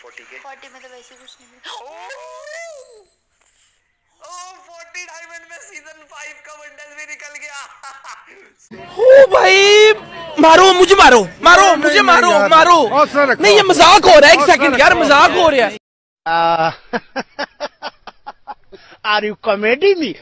40 के 40 में तो वैसे कुछ नहीं मिला। ओह 40 डायमंड में सीजन 5 का बंडल भी निकल गया। ओ भाई मारो मुझे, मारो मारो मुझे, मारो मारो। नहीं ये मजाक हो रहा है, एक सेकंड यार मजाक हो रहा है। Are you comedy me?